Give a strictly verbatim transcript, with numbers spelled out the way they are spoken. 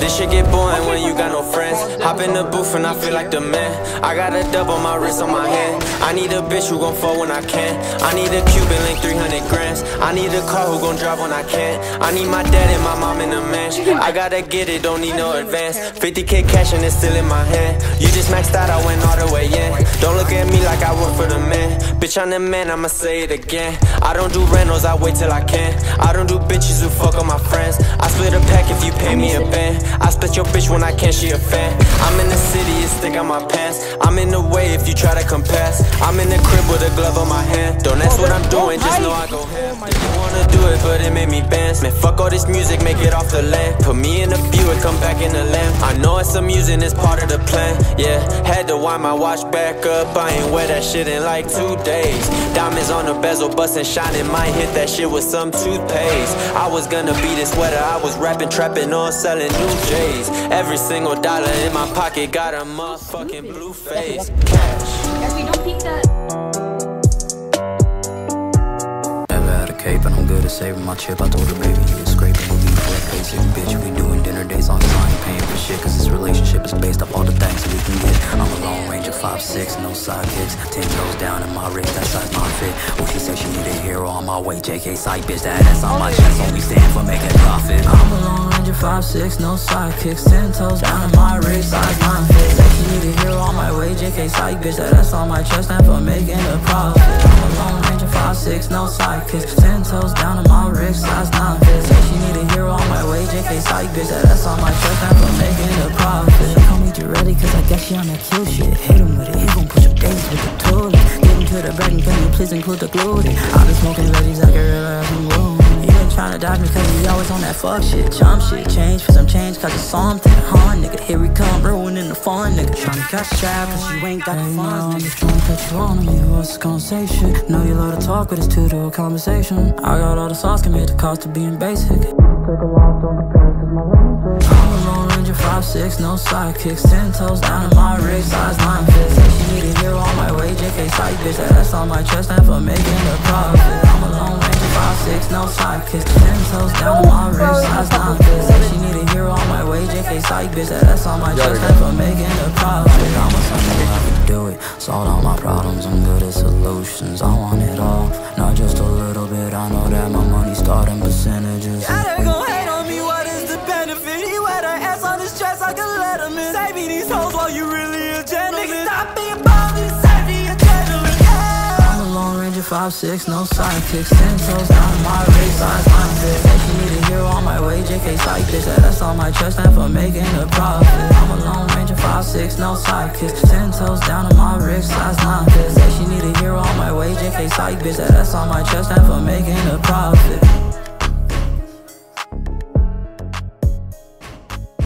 This shit get boring when you got no friends. Hop in the booth and I feel like the man. I got a dub on my wrist, on my hand. I need a bitch who gon' fuck when I can. I need a Cuban link, three hundred grams. I need a car who gon' drive when I can. I need my dad and my mom in the mansion. I gotta get it, don't need no advance. fifty K cash and it's still in my hand. You just maxed out, I went all the way in. Don't look at me like I work for the man. Bitch, I'm the man, I'ma say it again. I don't do rentals, I wait till I can. I don't do bitches who fuck on my friends. I split a pack if you pay me a band. I split your bitch when I can, she a fan. I'm in the city, it's thick on my pants. I'm in the way if you try to compare. I'm in the crib with a glove on my hand. Don't ask what I'm doing, just know I go ham. Didn't wanna do it, but it made me dance. Man, fuck all this music, make it off the land. Put me in a Buick, come back in the lamp. I know it's amusing, it's part of the plan. Yeah, had to wind my watch back up. I ain't wear that shit in like two days. Diamonds on the bezel, bustin' shining. Might hit that shit with some toothpaste. I was gonna be this sweater, I was rapping, trapping on, selling new J's. Every single dollar in my pocket got a motherfucking blue face. Cash. Don't peek that. Never had a cape and I'm good at saving my chip. I told her baby you was scraping, we'll be crazy. Bitch, we doing dinner dates on time, paying for shit. Cause this relationship is based off all the things we can get. I'm a Lone Ranger, five six, no sidekicks. Ten toes down in my wrist, that size not fit. Oh, she said she need a hero on my way, J K side bitch. That ass on my chest, only stand for making profit. I'm a Lone Ranger, five six, no sidekicks. Ten toes down in my wrist, size not fit. Said she need a hero on my way, J K side bitch. That ass on my chest, stand for making a profit. I'm a Lone Ranger, five six, no sidekicks. Ten toes down in my wrist, size not fit. Said she need a hero on my way, J K side bitch. That ass on my chest, stand for making a profit. Call me Giretti, cause I guess she on that kill shit. Hit him with it, he gon' push up days with the toilet. Get him to the bread and can you please include the gluten. I been smoking veggies like a real ass balloon. He been tryna dodge me cause he always on that fuck shit. Chump shit, change for some change cause it's something, huh nigga. Here we come, ruining the fun nigga. Tryna catch trap cause you ain't got the funds. I'm just tryna catch you on me, what's this conversation? Know you love to talk but it's two-door conversation. I got all the sauce, can make the cost of being basic. Take a loss, don't compare cause my life is I'm alone. Five six, no sidekicks. Ten toes down in my wrist, size nine fits. Said she need a hero on my way, J K side bitch. That ass on my chest, stand for making a profit. I'm a Lone Ranger, five six, no sidekicks. Ten toes down in my wrist, size nine fits. Said she need a hero on my way, J K side bitch. That ass on my chest, stand for making a profit. I'm a something I can do it. Solve all my problems, I'm good at solutions. I want it all, not just a little bit. I know that my money's starting percentages. Save me these hoes while you really a gentleman. Nigga, stop being baldy, save me a gentleman. I'm a Lone Ranger, five six, no sidekicks. Ten toes down my race, size nine fit. Said she need a hero on my way, J K side bitch. That ass on my chest, stand for making a profit. I'm a Lone Ranger, five six, no sidekicks. Ten toes down to my wrist, size nine fit. Said she need a hero on my way, J K side bitch. That ass on my chest, stand for making a profit.